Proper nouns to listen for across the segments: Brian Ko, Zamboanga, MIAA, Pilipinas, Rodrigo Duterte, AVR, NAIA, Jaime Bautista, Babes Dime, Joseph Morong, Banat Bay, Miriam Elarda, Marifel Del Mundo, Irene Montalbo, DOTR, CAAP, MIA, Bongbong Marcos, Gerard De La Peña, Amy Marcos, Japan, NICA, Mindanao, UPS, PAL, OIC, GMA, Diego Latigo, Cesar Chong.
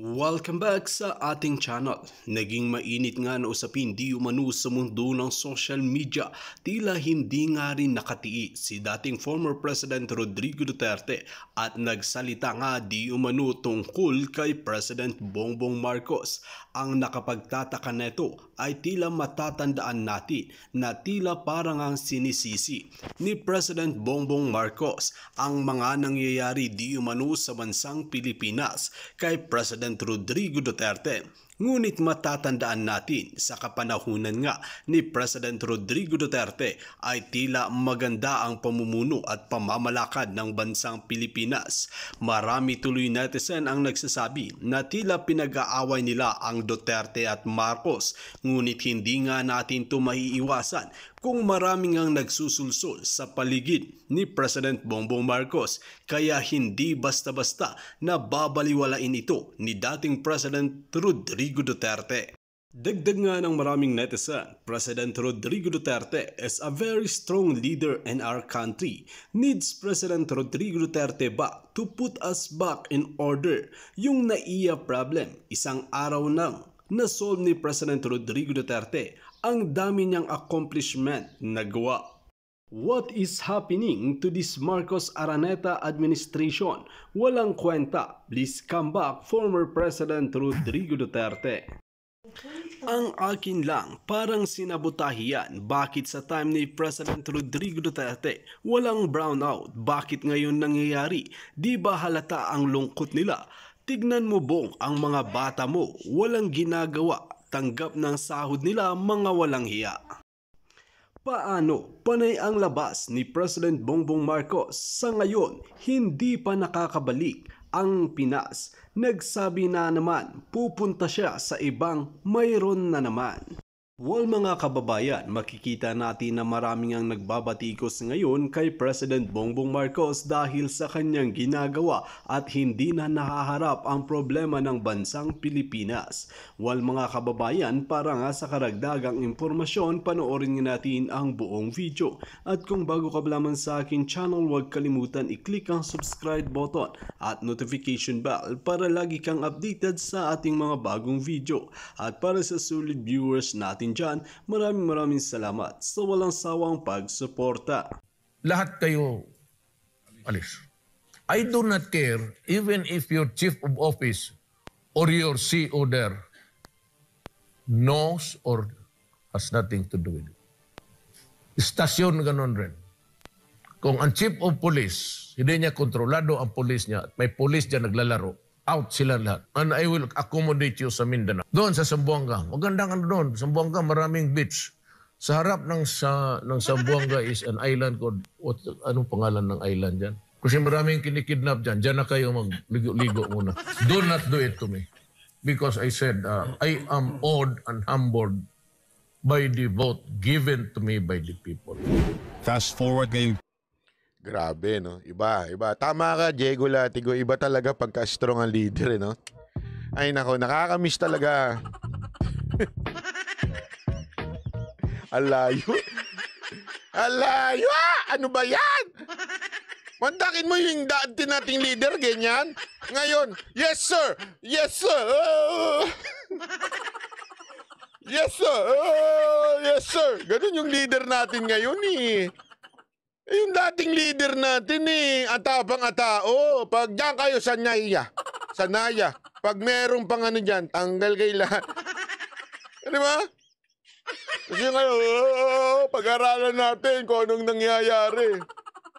Welcome back sa ating channel. Naging mainit nga na usapin di umano sa mundo ng social media. Tila hindi nga rin nakatii si dating former President Rodrigo Duterte at nagsalita nga di umano tungkol kay President Bongbong Marcos. Ang nakapagtataka neto ay tila matatandaan natin na tila parang ang sinisisi ni President Bongbong Marcos ang mga nangyayari di umano sa bansang Pilipinas kay President Rodrigo Duterte. Ngunit matatandaan natin sa kapanahunan nga ni President Rodrigo Duterte ay tila maganda ang pamumuno at pamamalakad ng bansang Pilipinas. Marami tuloy netizen ang nagsasabi na tila pinag-aaway nila ang Duterte at Marcos. Ngunit hindi nga natin ito maiiwasan kung maraming ang nagsusulsul sa paligid ni President Bongbong Marcos. Kaya hindi basta-basta na babaliwalain ito ni dating President Rodrigo Duterte. Dagdag nga ng maraming netizen, President Rodrigo Duterte is a very strong leader in our country. Needs President Rodrigo Duterte ba to put us back in order? Yung NAIA problem, isang araw nang nasolve ni President Rodrigo Duterte. Ang dami niyang accomplishment na gawa. What is happening to this Marcos Araneta administration? Walang kwenta. Please come back, former President Rodrigo Duterte. Ang akin lang, parang sinabotahiyan. Bakit sa time ni President Rodrigo Duterte, walang brownout? Bakit ngayon nangyayari? Di ba halata ang lungkot nila? Tignan mo, Bong, ang mga bata mo, walang ginagawa. Tanggap ng sahod nila, mga walang hiya. Paano panay ang labas ni President Bongbong Marcos? Sa ngayon, hindi pa nakakabalik ang Pinas. Nagsabi na naman, pupunta siya sa ibang mayroon na naman. Well, mga kababayan, makikita natin na maraming ang nagbabatikos ngayon kay President Bongbong Marcos dahil sa kanyang ginagawa at hindi na nahaharap ang problema ng bansang Pilipinas. Well, mga kababayan, para nga sa karagdagang impormasyon, panoorin natin ang buong video. At kung bago ka lamang sa akin channel, huwag kalimutan i-click ang subscribe button at notification bell para lagi kang updated sa ating mga bagong video. At para sa solid viewers natin dyan, maraming salamat sa walang sawang pagsuporta. Lahat kayo alis. I do not care even if your chief of office or your CEO there knows or has nothing to do with it. Stasyon ganun rin. Kung ang chief of police, hindi niya kontrolado ang police niya at may police dyan naglalaro, out sila lahat. And I will accommodate you sa Mindanao. Doon sa Zamboanga. Maganda ka doon. Zamboanga, maraming beach. Sa harap ng Zamboanga is an island called, anong pangalan ng island dyan? Kasi maraming kinikidnap dyan. Dyan na kayo magligo-ligo muna. Do not do it to me. Because I said, I am awed and humbled by the vote given to me by the people. Fast forward ngayon. Grabe, no? Iba, iba. Tama ka, Diego Latigo. Iba talaga pagka-strong ang leader, eh, no? Ay, nako, nakakamiss talaga. Alayo. Alayo! Ano ba yan? Mandakin mo yung dati nating leader, ganyan? Ngayon, yes, sir! Yes, sir! Yes, sir! Yes, sir! Ganun yung leader natin ngayon, eh. Yung dating leader natin eh, atapang-atao. Pag diyan kayo sa NAIA, sa NAIA, pag merong pang ano dyan, tanggal kayo lahat. Di ba? Kasi yung ano, pag-aaralan natin kung anong nangyayari.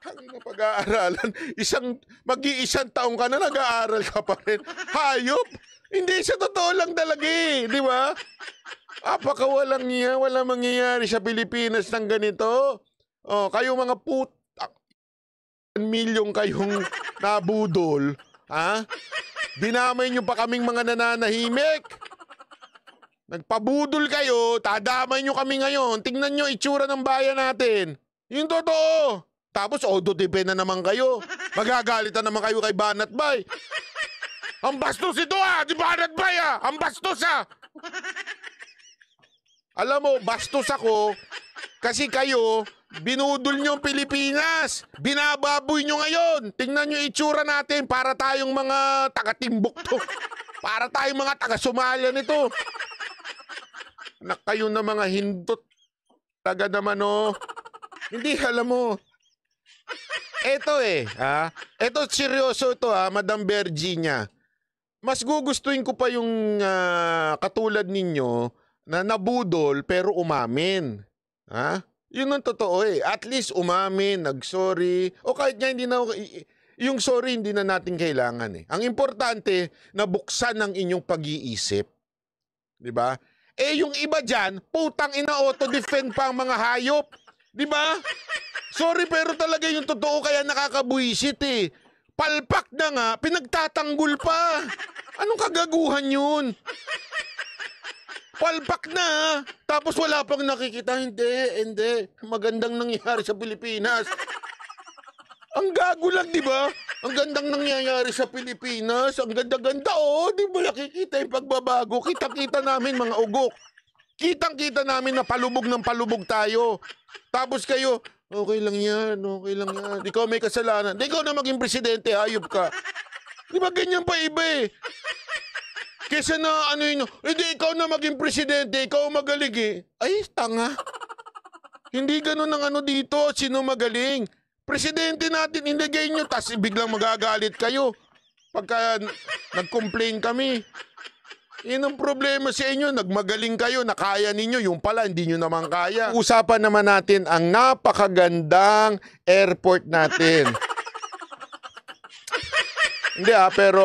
Ang pag-aaralan, mag-iisang taong ka na, nag-aaral ka pa rin. Hayop! Hindi, sa totoo lang talaga eh, di ba? Apaka walang niya, walang mangyayari sa Pilipinas ng ganito. Oh, kayo mga putak, milyong kayong nabudol, ha? Dinamay nyo pa kaming mga nananahimik. Nagpabudol kayo, tadamay nyo kami ngayon. Tingnan nyo itsura ng bayan natin. Yung totoo. Tapos, odotipe na naman kayo. Magagalitan naman kayo kay Banat Bay. Ang bastos ito, ha? Di Banat Bay, ha? Ang bastos, ha? Alam mo, bastos ako kasi kayo... Binudol nyo ang Pilipinas. Binababoy nyo ngayon. Tingnan nyo itsura natin para tayong mga taga-timbukto. Para tayong mga taga-Somalia nito. Anak kayo na mga hindot. Taga naman, oh. Hindi, alam mo. Eto eh, ha? Eto, seryoso ito, ha? Madam Virginia. Mas gugustuhin ko pa yung katulad ninyo na nabudol pero umamin. Ha? Yun ang totoo eh. At least umamin, nag-sorry. O kahit nga hindi na... Yung sorry, hindi na natin kailangan eh. Ang importante, nabuksan ang inyong pag-iisip. Diba? Eh, yung iba dyan, putang ina auto-defend pa ang mga hayop. Diba? Sorry, pero talaga yung totoo kaya nakakabuisit eh. Palpak na nga, pinagtatanggol pa. Anong kagaguhan yun? Palpak na, tapos wala pang nakikita. Hindi, hindi. Magandang nangyari sa Pilipinas. Ang gago lang, di ba? Ang gandang nangyayari sa Pilipinas. Ang ganda-ganda, oh. Di ba nakikita yung pagbabago? Kita-kita namin, mga ugok. Kitang-kita namin na palubog ng palubog tayo. Tapos kayo, okay lang yan, okay lang yan. Ikaw may kasalanan. Ikaw na maging presidente, hayop ka. Di ba ganyan pa iba eh? Kesa na ano yun, hindi ikaw na maging presidente, ikaw magaling eh. Ay, tanga. Hindi ganun ang ano dito, sino magaling. Presidente natin, inagay nyo, tapos biglang magagalit kayo pagka nag-complain kami. Yan ang problema sa inyo, nagmagaling kayo, nakaya ninyo, yung pala, hindi nyo naman kaya. Usapan naman natin ang napakagandang airport natin. Hindi ah, pero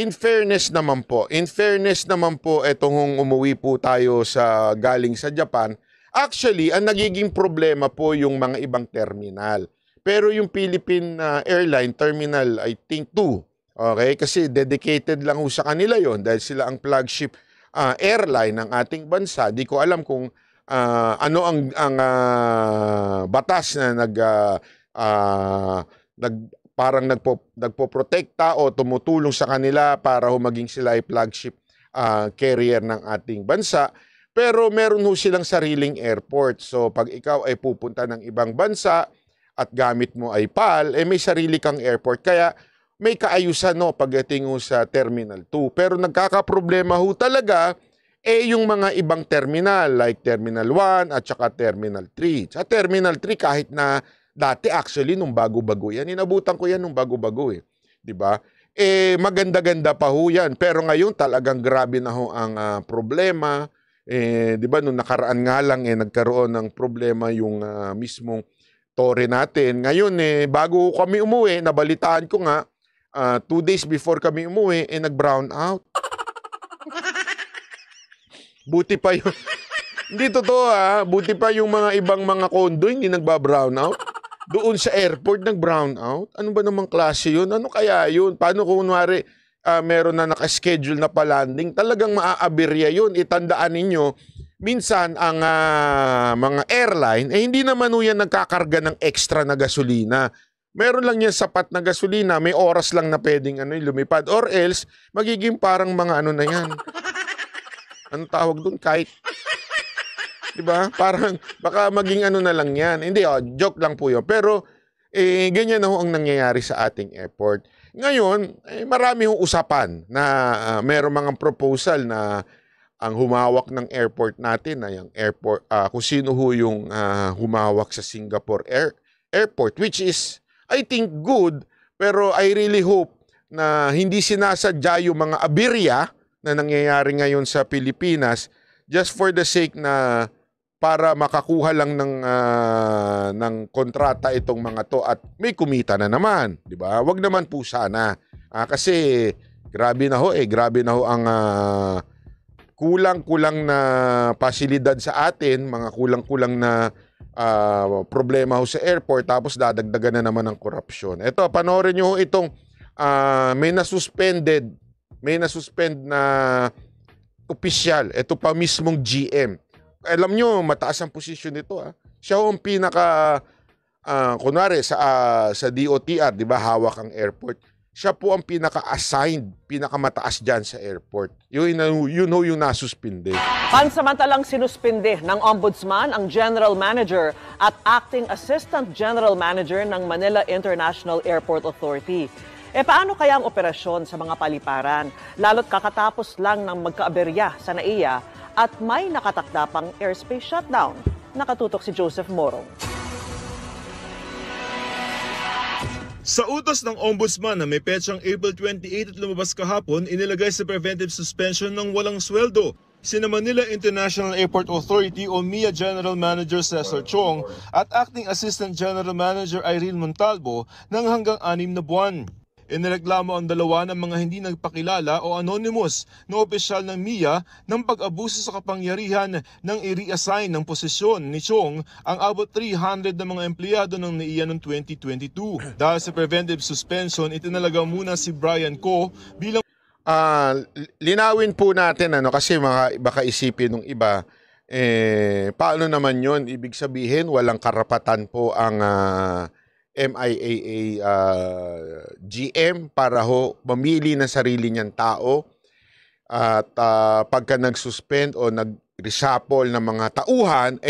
in fairness naman po, etong umuwi po tayo sa galing sa Japan. Actually, ang nagiging problema po yung mga ibang terminal. Pero yung Philippine Airline Terminal, I think 2. Okay? Kasi dedicated lang ho sa kanila yon dahil sila ang flagship airline ng ating bansa. Di ko alam kung ano ang batas na nagpoprotekta o tumutulong sa kanila para ho maging sila ay flagship carrier ng ating bansa. Pero meron ho silang sariling airport. So pag ikaw ay pupunta ng ibang bansa at gamit mo ay PAL, eh may sarili kang airport. Kaya may kaayusan no pagdating ho sa Terminal 2. Pero nagkakaproblema ho talaga eh yung mga ibang terminal like Terminal 1 at saka Terminal 3. Sa Terminal 3 kahit na dati actually nung bago-bago yan. Inabutan ko yan nung bago-bago eh. Diba? Eh maganda-ganda pa ho yan. Pero ngayon talagang grabe na ho ang problema. Eh, di ba, nung nakaraan nga lang, eh, nagkaroon ng problema yung mismong tore natin. Ngayon, eh, bago kami umuwi, nabalitaan ko nga, 2 days before kami umuwi, eh, nag-brown out. Buti pa yung... Hindi totoo, ha? Buti pa yung mga ibang mga kondo, hindi nagba-brown out. Doon sa airport, nag-brown out. Ano ba namang klase yun? Ano kaya yun? Paano kung kunwari... meron na nakaschedule na pa-landing, talagang maaaberya yun. Itandaan ninyo, minsan ang mga airline, eh hindi naman ho yan nagkakarga ng extra na gasolina. Meron lang yan sapat na gasolina, may oras lang na pwedeng ano, lumipad. Or else, magiging parang mga ano na yan. Ano tawag dun? Kite. Diba? Parang, baka maging ano na lang yan. Hindi, oh, joke lang po yun. Pero, eh, ganyan na ho ang nangyayari sa ating airport. Ngayon, eh, marami yung usapan na merong mga proposal na ang humawak ng airport natin ay ang airport, kung sino ho yung humawak sa Singapore Airport, which is, I think, good, pero I really hope na hindi sinasadya yung mga aberya na nangyayari ngayon sa Pilipinas just for the sake na para makakuha lang ng kontrata itong mga to at may kumita na naman, di ba? Wag naman po sana. Kasi grabe na ho ang kulang-kulang na pasilidad sa atin, mga kulang-kulang na problema ho sa airport tapos dadagdagan na naman ng korupsyon. Ito, panoorin niyo ho itong may nasuspend na opisyal. Ito pa mismong GM. Alam nyo, mataas ang posisyon nito. Ah. Siya ang pinaka, kunwari, sa DOTR, di ba, hawak ang airport. Siya po ang pinaka-assigned, pinakamataas dyan sa airport. Yung nasuspinde. Pansamantalang sinuspinde ng Ombudsman ang General Manager at Acting Assistant General Manager ng Manila International Airport Authority. Paano kaya ang operasyon sa mga paliparan? Lalo't kakatapos lang ng magkaaberya sa NAIA at may nakatakda pang airspace shutdown. Nakatutok si Joseph Morong. Sa utos ng Ombudsman na may petsang April 28 at lumabas kahapon, inilagay sa preventive suspension ng walang sweldo sina Manila International Airport Authority o MIA General Manager Cesar Chong at Acting Assistant General Manager Irene Montalbo ng hanggang 6 na buwan. Inireklamo ang dalawa ng mga hindi nagpakilala o anonymous na opisyal ng MIA ng pag-abuso sa kapangyarihan ng i-reassign ng posisyon ni Chong ang abot 300 na mga empleyado ng NAIA noong 2022. Dahil sa preventive suspension, itinalaga muna si Brian Ko bilang... linawin po natin kasi baka isipin ng iba, paano naman yon? Ibig sabihin walang karapatan po ang... MIAA GM para ho mamili ng sarili niyang tao at pagka nag-suspend o nag-reshuffle ng mga tauhan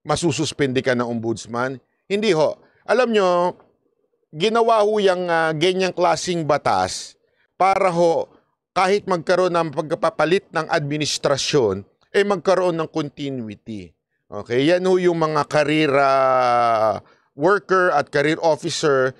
masususpende ka ng ombudsman. Hindi ho. Alam nyo, ginawa ho yung ganyang klaseng batas para ho kahit magkaroon ng pagpapalit ng administrasyon magkaroon ng continuity. Okay, yan ho yung mga karera worker at career officer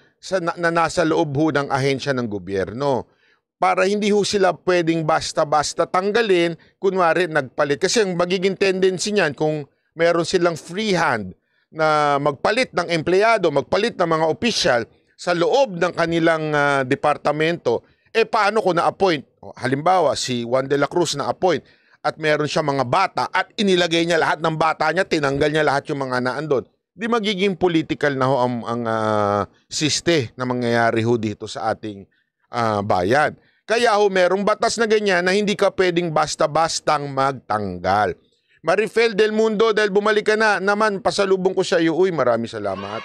na nasa loob ho ng ahensya ng gobyerno. Para hindi ho sila pwedeng basta-basta tanggalin, kunwari nagpalit. Kasi ang magiging tendency niyan kung meron silang free hand na magpalit ng empleyado, magpalit ng mga opisyal sa loob ng kanilang departamento, paano ko na-appoint? Halimbawa, si Juan de la Cruz na-appoint at meron siya mga bata at inilagay niya lahat ng bata niya, tinanggal niya lahat yung mga naandun. Di magiging political na ho ang siste na mangyayari ho dito sa ating bayan. Kaya ho merong batas na ganyan na hindi ka pwedeng basta-bastang magtanggal. Marifel Del Mundo, dahil bumalik ka na naman, pasalubong ko sa iyo. Uy, marami salamat.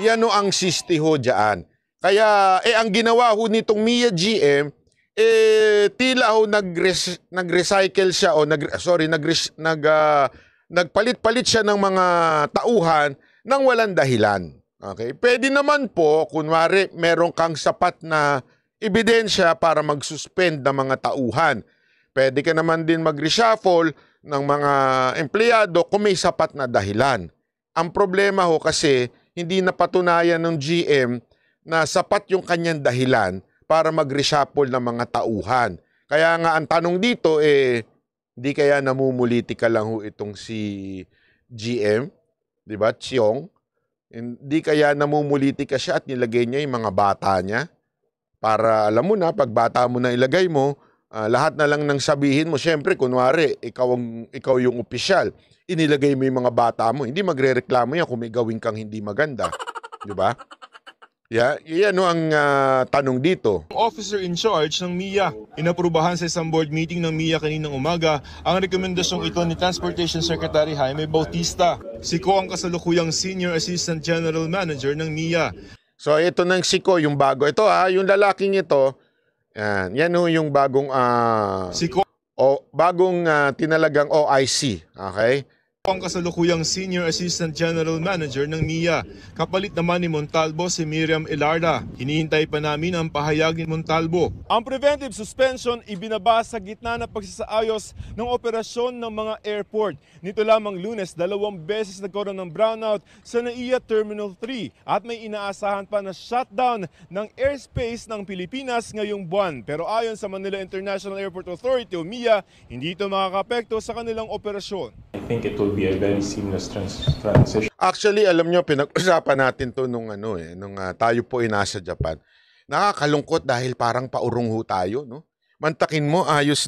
Yan ho ang siste ho dyan. Kaya ang ginawa ho nitong MIA GM, tila ho nag-recycle siya o nagpalit-palit siya ng mga tauhan nang walang dahilan. Okay? Pwede naman po, kunwari, meron kang sapat na ebidensya para mag-suspend ng mga tauhan. Pwede ka naman din mag-reshuffle ng mga empleyado kung may sapat na dahilan. Ang problema ho kasi, hindi napatunayan ng GM na sapat yung kanyang dahilan para mag-reshuffle ng mga tauhan. Kaya nga, ang tanong dito, di kaya namumuliti ka lang ho itong si GM, di ba, Chong? Di kaya namumuliti ka siya at nilagay niya yung mga bata niya? Para alam mo na, pag bata mo na ilagay mo, lahat na lang nang sabihin mo, syempre, kunwari, ikaw yung opisyal, inilagay mo yung mga bata mo, hindi magre-reklamo yan kung may gawin kang hindi maganda, di ba? Yeah, yan ang tanong dito. Officer in charge ng MIA, inaprubahan sa isang board meeting ng MIA kaninang umaga ang rekomendasyong ito ni Transportation Secretary Jaime Bautista. Si Ko ang kasalukuyang Senior Assistant General Manager ng MIA. So ito ng si Ko, yung bago. Ito yung lalaking ito, yan ho yung bagong, si Ko, tinalagang OIC, okay? Ang kasalukuyang Senior Assistant General Manager ng MIA. Kapalit naman ni Montalbo si Miriam Elarda. Hinihintay pa namin ang pahayag ni Montalbo. Ang preventive suspension ibinaba sa gitna ng pagsasaayos ng operasyon ng mga airport. Nito lamang Lunes, 2 beses nagkaroon ng brownout sa NAIA Terminal 3 at may inaasahan pa na shutdown ng airspace ng Pilipinas ngayong buwan. Pero ayon sa Manila International Airport Authority o MIA, hindi ito makakaapekto sa kanilang operasyon. I think it will be a very seamless transition. Actually, alam nyo, pinag-usapan natin to nung tayo po nasa Japan. Nakakalungkot dahil parang paurong ho tayo, no? Mantakin mo, ayos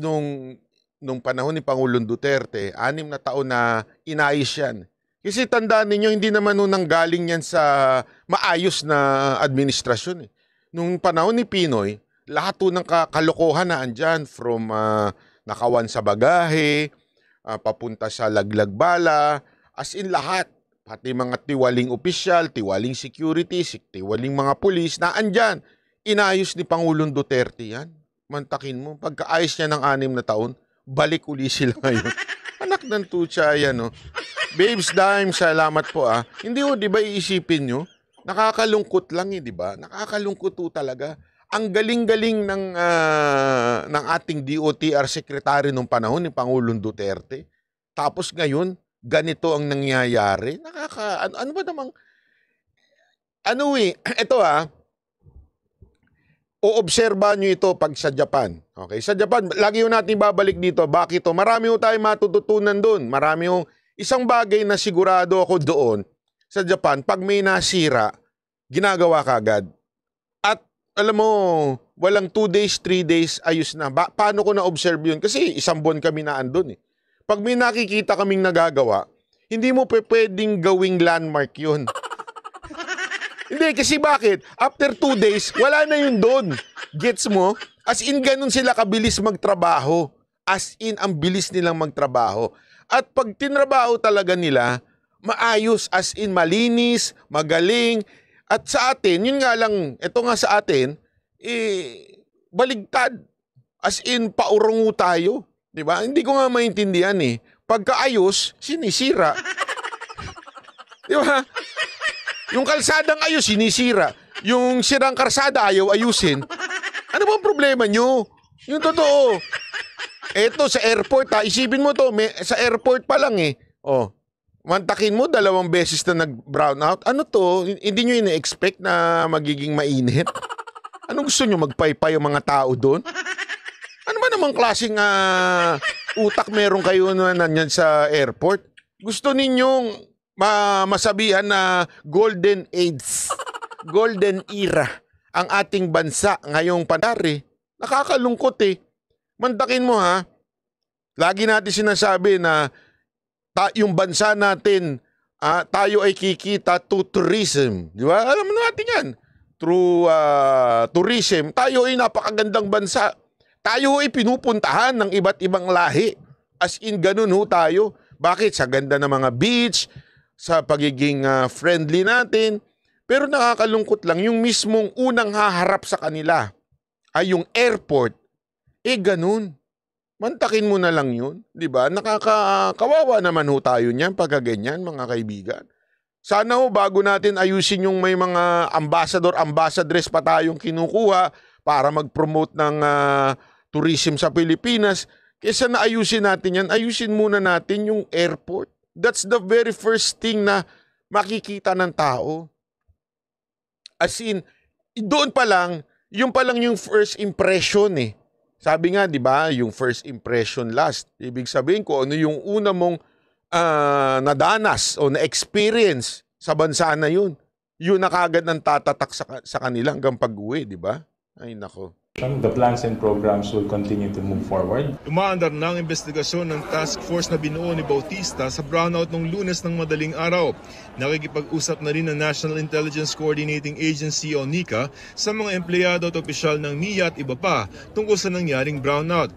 nung panahon ni Pangulong Duterte, 6 na taon na inayos yan. Kasi tandaan ninyo, hindi naman nanggaling yan sa maayos na administrasyon. Nung panahon ni Pinoy, lahat ng kalokohan na andyan from... nakawan sa bagahe, papunta sa laglagbala, as in lahat. Pati mga tiwaling opisyal, tiwaling security, tiwaling mga pulis na andyan. Inayos ni Pangulong Duterte yan. Mantakin mo, pagkaayos niya ng 6 na taon, balik uli sila ngayon. Anak ng tutsa, ayan o. Babes Dime, salamat po ah. Hindi o, di ba iisipin nyo? Nakakalungkot lang eh, di ba? Nakakalungkot o talaga. Ang galing-galing ng ating DOTR secretary nung panahon, ni Pangulong Duterte. Tapos ngayon, ganito ang nangyayari. Ano ba namang... Ano eh, ito ah. Oobserba nyo ito pag sa Japan. Okay, sa Japan, lagi yun natin babalik dito. Bakit to? Marami ho tayo matututunan doon. Marami ho. Isang bagay na sigurado ako doon, sa Japan, pag may nasira, ginagawa kagad. Alam mo, walang 2 days, 3 days, ayos na. Paano ko na-observe yun? Kasi isang buwan kami na andun eh. Pag may nakikita kaming nagagawa, hindi mo pwedeng gawing landmark yun. Hindi, kasi bakit? After 2 days, wala na yun doon. Gets mo? As in, ganun sila kabilis magtrabaho. As in, ang bilis nilang magtrabaho. At pag tinrabaho talaga nila, maayos, as in, malinis, magaling. At sa atin, yun nga lang, ito nga sa atin, eh, baligtad. As in, paurungo tayo. Diba? Hindi ko nga maintindihan eh. Pagkaayos, sinisira. Diba? Yung kalsadang ayos, sinisira. Yung sirang kalsada, ayaw ayusin. Ano ba ang problema nyo? Yung totoo. Eto, sa airport ha, isipin mo to, sa airport pa lang eh. Oh. Mantakin mo, 2 beses na nag-brown out. Ano to? Hindi nyo ina-expect na magiging mainit? Anong gusto nyo? Magpaypay yung mga tao doon? Ano ba namang klaseng utak meron kayo na nanyan sa airport? Gusto ninyong masabihan na golden age, golden era ang ating bansa ngayong panari? Nakakalungkot eh. Mantakin mo ha. Lagi natin sinasabi na yung bansa natin, tayo ay kikita to tourism. Di ba? Alam natin yan. Through tourism, tayo ay napakagandang bansa. Tayo ay pinupuntahan ng iba't ibang lahi. As in, ganun ho tayo. Bakit? Sa ganda ng mga beach, sa pagiging friendly natin. Pero nakakalungkot lang, yung mismong unang haharap sa kanila ay yung airport. Eh, ganun. Mantakin mo na lang yun, di ba? Nakakawawa naman ho tayo niyan pagkaganyan, mga kaibigan. Sana ho, bago natin ayusin yung may mga ambassador, ambassadress pa tayong kinukuha para mag-promote ng tourism sa Pilipinas, kesa na ayusin natin yan, ayusin muna natin yung airport. That's the very first thing na makikita ng tao. As in, doon pa lang, yung first impression eh. Sabi nga, di ba, yung first impression last. Ibig sabihin ko, ano yung una mong nadanas o na-experience sa bansa na yun. Yun na kagad ng tatatak sa kanila hanggang pag-uwi, di ba? Ay, nako. The plans and programs will continue to move forward. Umaandar na ang investigasyon ng task force na binuo ni Bautista sa brownout noong Lunes ng madaling araw. Nakikipag-usap na rin ang National Intelligence Coordinating Agency o NICA sa mga empleyado at opisyal ng MIA at iba pa tungkol sa nangyaring brownout.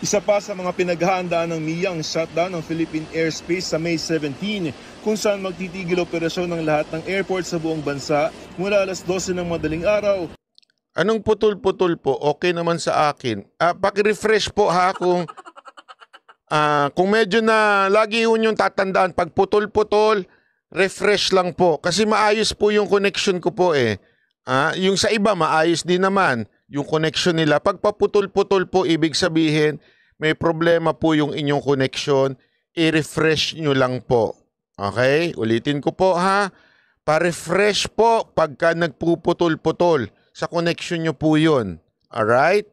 Isa pa sa mga pinaghahandaan ng MIA ang shutdown ng Philippine airspace sa May 17 kung saan magtitigil operasyon ng lahat ng airport sa buong bansa mula alas 12 ng madaling araw. Anong putol-putol po? Okay naman sa akin. Paki-refresh po ha kung medyo na lagi yun yung tatandaan. Pag putol-putol, refresh lang po. Kasi maayos po yung connection ko po eh. Yung sa iba, maayos din naman yung connection nila. Pag paputol-putol po, ibig sabihin, may problema po yung inyong connection. I-refresh nyo lang po. Okay? Ulitin ko po ha. Pa-refresh po pagka nagpuputol-putol. Sa connection nyo po yun. Alright?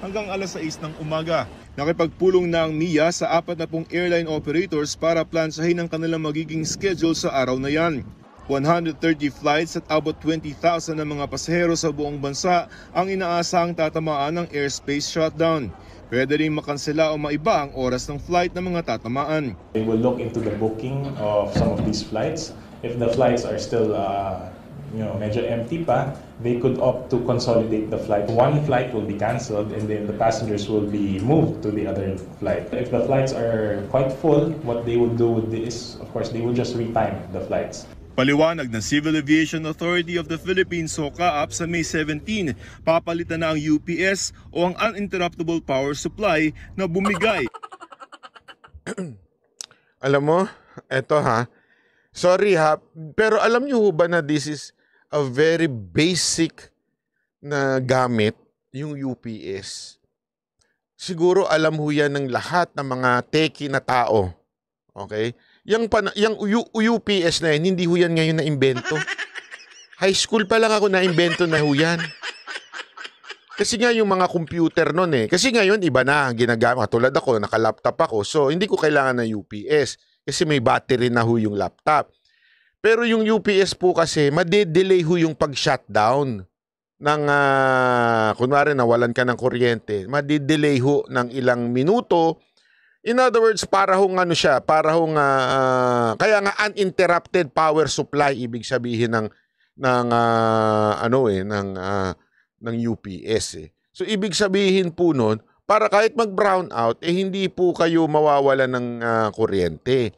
Hanggang alas 6 ng umaga, nakipagpulong na ang MIA sa 40 airline operators para plansahin ang kanilang magiging schedule sa araw na yan. 130 flights at about 20,000 na mga pasahero sa buong bansa ang inaasahang tatamaan ng airspace shutdown. Pwede rin makansela o maiba ang oras ng flight ng mga tatamaan. We will look into the booking of some of these flights. If the flights are still medyo empty pa, they could opt to consolidate the flight. One flight will be cancelled and then the passengers will be moved to the other flight. If the flights are quite full, what they would do with this, of course, they will just retime the flights. Paliwanag ng Civil Aviation Authority of the Philippines o CAAP sa May 17, papalitan na ang UPS o ang Uninterruptible Power Supply na bumigay. Alam mo, eto ha. Sorry ha, pero alam nyo ba na this is a very basic na gamit, yung UPS. Siguro alam ho yan ng lahat ng mga teki na tao. Okay? Yung UPS na yan, hindi ho yan ngayon na-invento. High school pa lang ako na-invento na ho yan. Kasi nga yung mga computer nun eh. Kasi ngayon iba na ginagamit. Tulad ako, naka-laptop ako. So, hindi ko kailangan ng UPS. Kasi may battery na ho yung laptop. Pero yung UPS po kasi, madedelay ho yung pag-shutdown ng, kunwari nawalan ka ng kuryente. Madedelay ho ng ilang minuto. In other words, para ho ano siya, para ho kaya nga uninterrupted power supply, ibig sabihin ng UPS eh. So ibig sabihin po nun, para kahit mag-brown out eh hindi po kayo mawawala ng kuryente.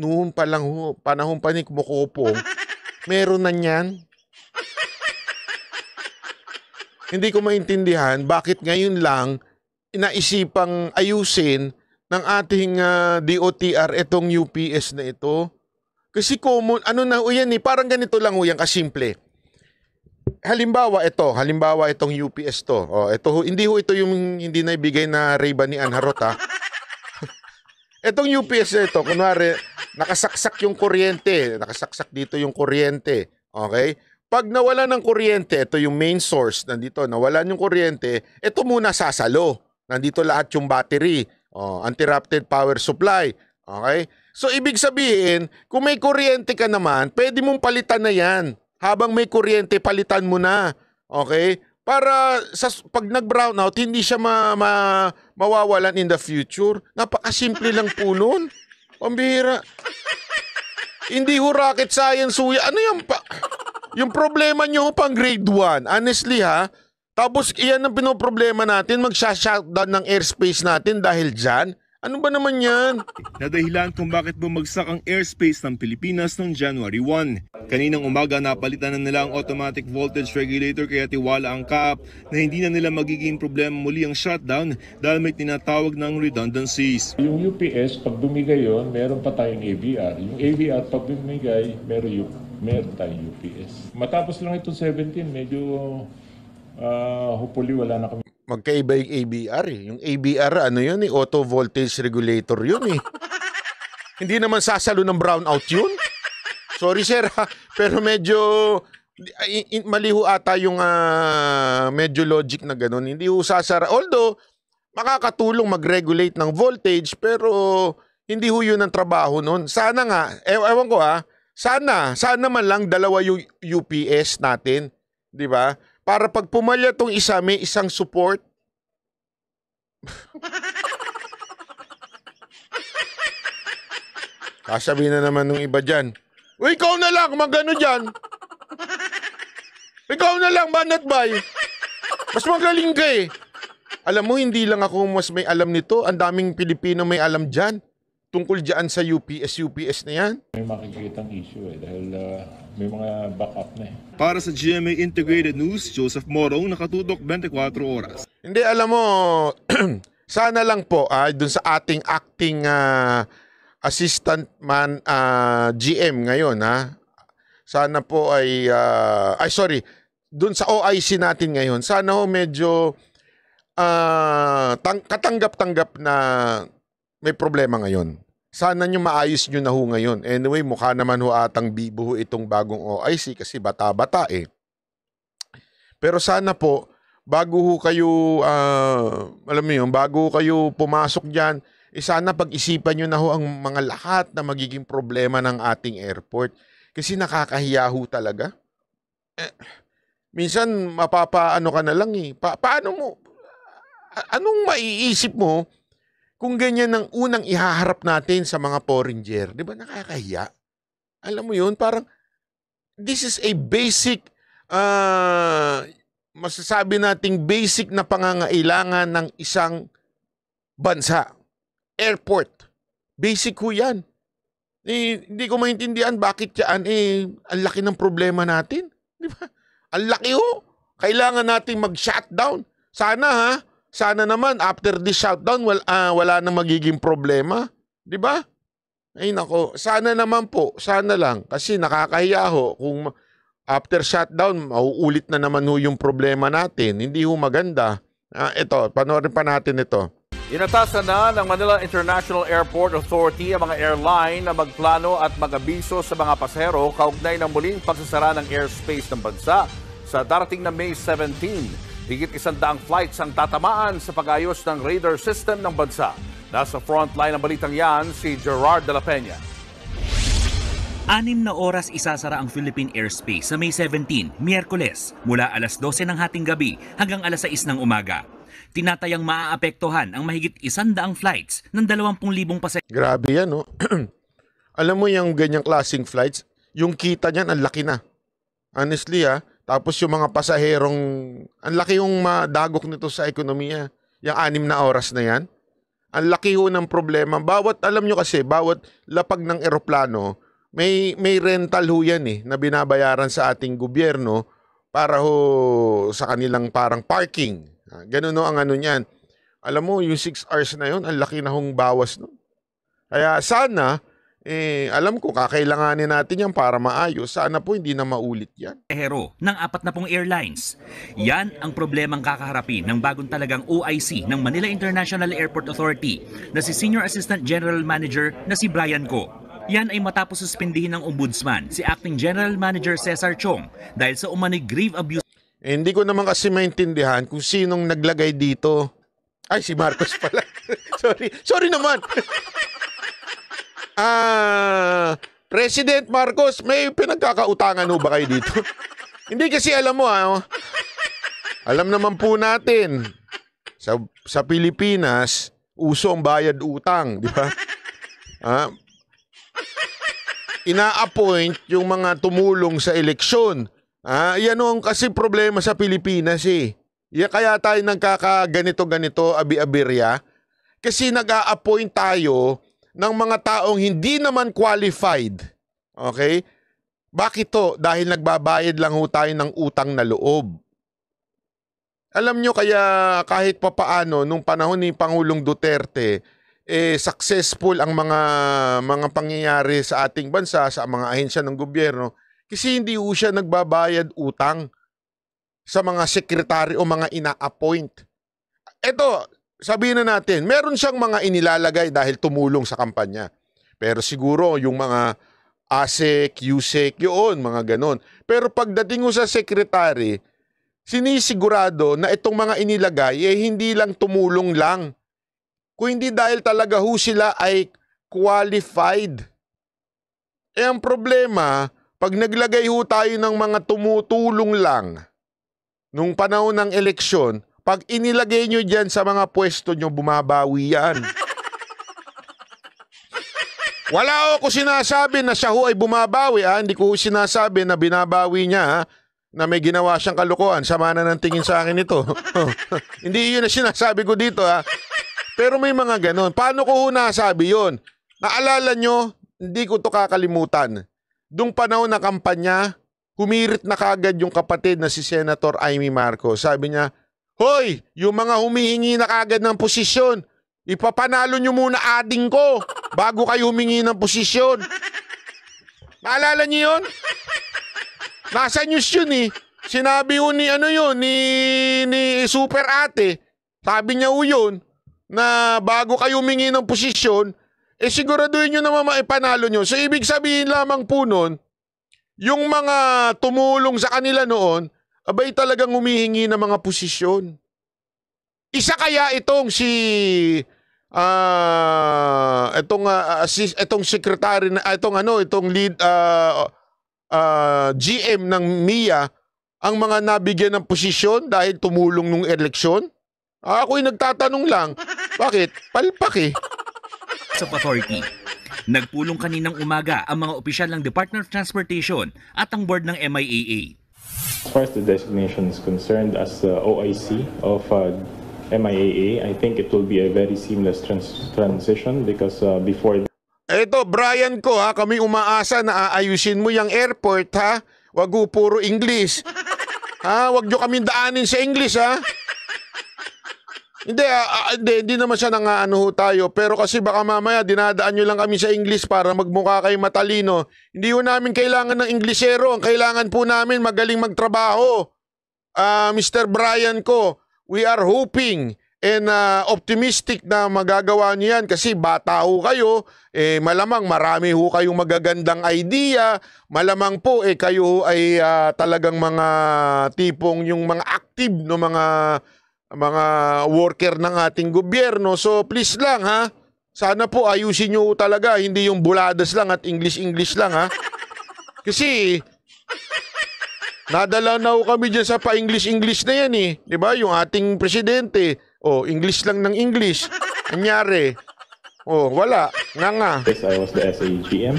Noon pa lang ho, panahon pa ni Kumukupong, meron na niyan. Hindi ko maintindihan bakit ngayon lang inaisipang ayusin ng ating DOTR itong UPS na ito. Kasi common, ano na ho yan eh, parang ganito lang ho yan, kasimple. Halimbawa itong UPS to. Oh, ito ho, hindi ho ito yung hindi na ibigay na Ray-Ban ni Anharot ha. Itong UPS na ito, kunwari, nakasaksak yung kuryente. Nakasaksak dito yung kuryente. Okay? Pag nawala ng kuryente, ito yung main source, nandito, nawalan yung kuryente, ito muna sasalo. Nandito lahat yung battery. Oh, uninterrupted power supply. Okay? So, ibig sabihin, kung may kuryente ka naman, pwede mong palitan na yan. Habang may kuryente, palitan mo na. Okay? Para sa, pag nag-brown out, hindi siya mawawalan in the future. Napakasimple lang po nun. Pambihira. Hindi ho rocket science. Ano yung, yung problema nyo pang grade 1? Honestly ha. Tapos iyan ang pinoproblema natin. Mag-shutdown ng airspace natin dahil dyan. Ano ba naman yan? Nadahilan kung bakit bumagsak ang airspace ng Pilipinas noong January 1. Kaninang umaga napalitan na nila ang automatic voltage regulator kaya tiwala ang CAAP na hindi na nila magiging problema muli ang shutdown dahil may tinatawag ng redundancies. Yung UPS, pag bumigay yun, meron pa tayong AVR. Yung AVR, pag bumigay, meron tayong UPS. Matapos lang itong 17, medyo hopefully wala na kami. Magkaiba yung ABR eh. Yung ABR, ano yun eh? Auto voltage regulator yun eh. Hindi naman sasalo ng brownout yun. Sorry sir ha, pero medyo mali ho ata yung medyo logic na ganun. Hindi ho sasara. Although, makakatulong mag-regulate ng voltage, pero hindi ho yun ang trabaho nun. Sana nga, ewan ko ha, sana man lang dalawa yung UPS natin. Di ba? Para pag pumalya tong isa, may isang support. Kasabihin na naman nung iba dyan, uy, ikaw na lang, magano dyan. Ikaw na lang, banat bay. Mas magaling ka eh. Alam mo, hindi lang ako mas may alam nito. Ang daming Pilipino may alam dyan. Tungkol dyan sa UPS na yan. May makikitang issue eh, dahil may mga backup na eh. Para sa GMA Integrated News, Joseph Morong, nakatutok 24 oras. Hindi, alam mo, sana lang po dun sa ating acting assistant man GM ngayon ha. Sana po dun sa OIC natin ngayon, sana ho medyo katanggap-tanggap na may problema ngayon. Sana nyo maayos nyo na ho ngayon. Anyway, mukha naman ho atang bibo ho itong bagong OIC kasi bata-bata eh. Pero sana po, bago ho kayo, alam mo yun, bago kayo pumasok dyan, eh sana pag-isipan nyo na ho ang mga lahat na magiging problema ng ating airport. Kasi nakakahiya ho talaga. Minsan, mapapaano ka na lang eh. Paano mo? Anong maiisip mo kung ganyan ang unang ihaharap natin sa mga foreigner? Di ba nakakahiya? Alam mo yun, parang this is a basic, masasabi nating basic na pangangailangan ng isang bansa. Airport. Basic ho yan. Eh, hindi ko maintindihan bakit yan. Eh, ang laki ng problema natin. Di ba? Ang laki ho. Kailangan natin mag-shutdown. Sana ha. Sana naman after this shutdown wala nang magiging problema, 'di ba? Ay nako, sana naman po, sana lang. Kasi nakakahiya ho kung after shutdown, mauulit na naman ho yung problema natin. Hindi ho maganda. Ito, panoorin pa natin ito. Inatasan na ng Manila International Airport Authority ang mga airline na magplano at magabiso sa mga pasahero kaugnay ng muling pagsasara ng airspace ng bansa sa darating na May 17. Higit 100 flights ang tatamaan sa pag-ayos ng radar system ng bansa. Nasa frontline ng balitang yan, si Gerard De La Peña. 6 na oras isasara ang Philippine airspace sa May 17, Miyerkules, mula alas 12 ng hating gabi hanggang alas 6 ng umaga. Tinatayang maaapektuhan ang mahigit 100 flights ng 20,000 pasahero. Grabe yan, no? Alam mo yung ganyang klaseng flights, yung kita niyan, ang laki na. Honestly, ha? Tapos yung mga pasaherong, ang laki yung madagok nito sa ekonomiya. Yung 6 na oras na yan. Ang laki ho ng problema. Bawat, alam nyo kasi, bawat lapag ng eroplano, may rental ho yan eh, na binabayaran sa ating gobyerno para ho sa kanilang parang parking. Ganun no ang ano niyan. Alam mo, yung 6 hours na yun, ang laki na hong bawas. No? Kaya sana, alam ko, kakailanganin natin yan para maayos. Sana po hindi na maulit yan. Hero ng 40 airlines. Yan ang problemang kakaharapin ng bagong talagang OIC ng Manila International Airport Authority na si Senior Assistant General Manager na si Brian Ko. Yan ay matapos suspindihin ng Ombudsman, si Acting General Manager Cesar Chong dahil sa umano'y grave abuse. Hindi ko naman kasi maintindihan kung sinong naglagay dito. Ay, si Marcos pala. Sorry. Sorry naman. President Marcos, may pinagkakautangan ho ba kayo dito? Hindi kasi alam mo ha. Alam naman po natin sa Pilipinas, uso ang bayad utang, di ba? Ina-appoint yung mga tumulong sa eleksyon. Yan ang kasi problema sa Pilipinas eh. Yeah, kaya tayo nagkakaganito-ganito, abi-abirya. Kasi nag-a-appoint tayo ng mga taong hindi naman qualified. Okay? Bakit to? Dahil nagbabayad lang ho tayo ng utang na loob. Alam nyo kaya kahit papaano, nung panahon ni Pangulong Duterte, successful ang mga pangyayari sa ating bansa, sa mga ahensya ng gobyerno, kasi hindi ho siya nagbabayad utang sa mga sekretary o mga ina-appoint. Ito, sabihin na natin, meron siyang mga inilalagay dahil tumulong sa kampanya. Pero siguro yung mga ASEC, USEC, yun, mga ganon. Pero pagdating mo sa sekretary, sinisigurado na itong mga inilagay eh hindi lang tumulong lang. Kung hindi dahil talaga ho sila ay qualified. Eh ang problema, pag naglagay ho tayo ng mga tumutulong lang nung panahon ng eleksyon, pag inilagay nyo dyan sa mga pwesto nyo, bumabawi yan. Wala ako sinasabi na siya ho ay bumabawi. Hindi ko sinasabi na binabawi niya na may ginawa siyang kalukuhan. Sama na ng tingin sa akin ito. Hindi yun na sinasabi ko dito. Pero may mga ganon. Paano ko ho nasabi yun? Naalala nyo, hindi ko to kakalimutan. Dung panahon na kampanya, humirit na kagad yung kapatid na si Senator Amy Marcos. Sabi niya, "Hoy, yung mga humihingi na kagad ng posisyon, ipapanalo nyo muna ading ko bago kayo humingi ng posisyon." Naalala niyo yun? Nasa news yun eh. Sinabi yun ni ano yun, ni Super Ate. Sabi niya yun na bago kayo humingi ng posisyon, siguraduhin nyo naman maipanalo nyo. So ibig sabihin lamang po nun, yung mga tumulong sa kanila noon, abay talagang humihingi ng mga posisyon. Isa kaya itong GM ng MIA ang mga nabigyan ng posisyon dahil tumulong nung eleksyon? Ako'y nagtatanong lang, bakit? Palpaki. Sa authority. Nagpulong kaninang umaga ang mga opisyal ng Department of Transportation at ang board ng MIAA. As far as the designation is concerned, as the OIC of MIAA, I think it will be a very seamless transition because before... Eto, Brian Ko ha, kami umaasa na aayusin mo yung airport ha. Wag ho puro English. Ha, wag nyo kami daanin sa English ha. Hindi naman siya nang-ano tayo. Pero kasi baka mamaya dinadaan nyo lang kami sa English para magmukha kayo matalino. Hindi ho namin kailangan ng Inglesero. Ang kailangan po namin magaling magtrabaho. Mr. Brian Ko, we are hoping and optimistic na magagawa nyo yan. Kasi bata ho kayo, malamang marami ho kayong magagandang idea. Malamang po kayo ay talagang mga tipong yung mga active no, mga worker ng ating gobyerno. So please lang ha, sana po ayusin nyo talaga, hindi yung buladas lang at English-English lang ha. Kasi nadala na ho kami dyan sa pa-English-English na yan eh. Diba? Yung ating presidente, oh, English lang ng English. Anyari? Oh, wala. Nga nga. Yes, I was the SAGM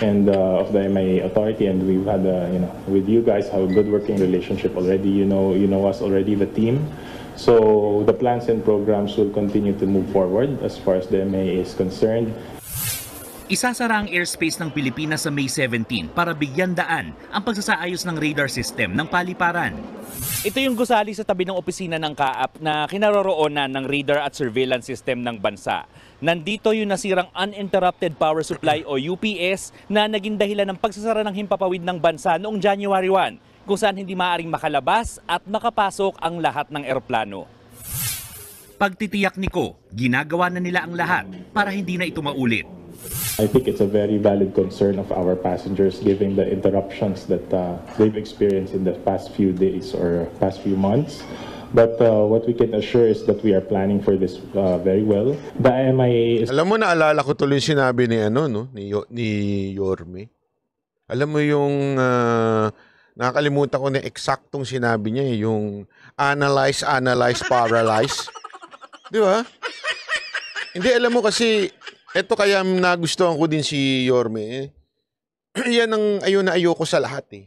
and of the MIA authority, and we've had, you know, with you guys, have a good working relationship already. You know us already, the team. So the plans and programs will continue to move forward as far as the MIA is concerned. Isasara ang airspace ng Pilipinas sa May 17 para bigyan daan ang pagsasaayos ng radar system ng paliparan. Ito yung gusali sa tabi ng opisina ng CAAP na kinaroroonan ng radar at surveillance system ng bansa. Nandito yung nasirang Uninterrupted Power Supply o UPS na naging dahilan ng pagsasara ng himpapawid ng bansa noong January 1. Kung saan hindi maaaring makalabas at makapasok ang lahat ng eroplano. Pagtitiyak ni Ko, ginagawa na nila ang lahat para hindi na ito maulit. I think it's a very valid concern of our passengers given the interruptions that they've experienced in the past few days or past few months. But what we can assure is that we are planning for this very well. The MIA is... Alam mo, naalala ko tuloy sinabi ni Yorme. Alam mo yung... nakalimutan ko na eksaktong sinabi niya yung analyze, paralyze. Di ba? Hindi, alam mo kasi, eto kaya nagustuhan ko din si Yorme. Yan ang ayaw na ayaw ko sa lahat eh.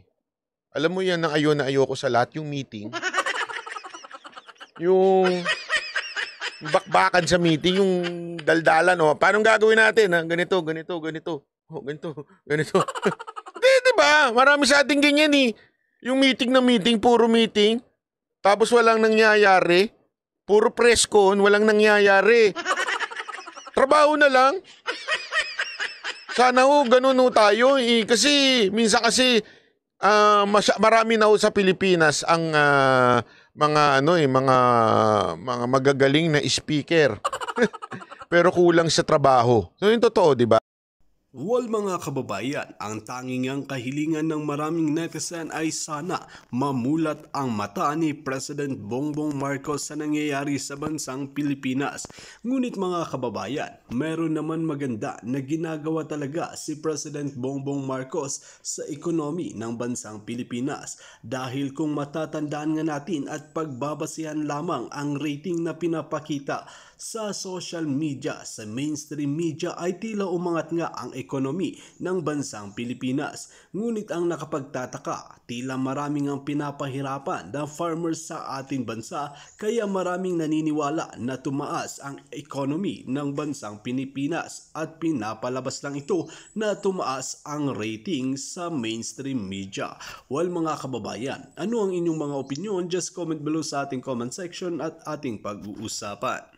Alam mo yan ang ayaw na ayaw ko sa lahat, yung meeting. Yung bakbakan sa meeting, yung daldalan. Oh, paano gagawin natin? Ha? Ganito. Diba? Marami sa ating ganyan eh. Yung meeting na meeting, puro meeting. Tapos walang nangyayari. Puro press con, walang nangyayari. Trabaho na lang. Sana ho, ganun ho tayo eh. Kasi, minsan kasi marami na ho sa Pilipinas ang mga magagaling na speaker. Pero kulang sa trabaho. So yung totoo, diba? Well, mga kababayan, ang tanging kahilingan ng maraming netizen ay sana mamulat ang mata ni President Bongbong Marcos sa nangyayari sa bansang Pilipinas. Ngunit mga kababayan, meron naman maganda na ginagawa talaga si President Bongbong Marcos sa ekonomi ng bansang Pilipinas. Dahil kung matatandaan nga natin at pagbabasihan lamang ang rating na pinapakita sa social media, sa mainstream media ay tila umangat nga ang ekonomi ng bansang Pilipinas. Ngunit ang nakapagtataka, tila maraming ang pinapahirapan ng farmers sa ating bansa, kaya maraming naniniwala na tumaas ang ekonomi ng bansang Pilipinas at pinapalabas lang ito na tumaas ang rating sa mainstream media. Well mga kababayan, ano ang inyong mga opinyon? Just comment below sa ating comment section at ating pag-uusapan.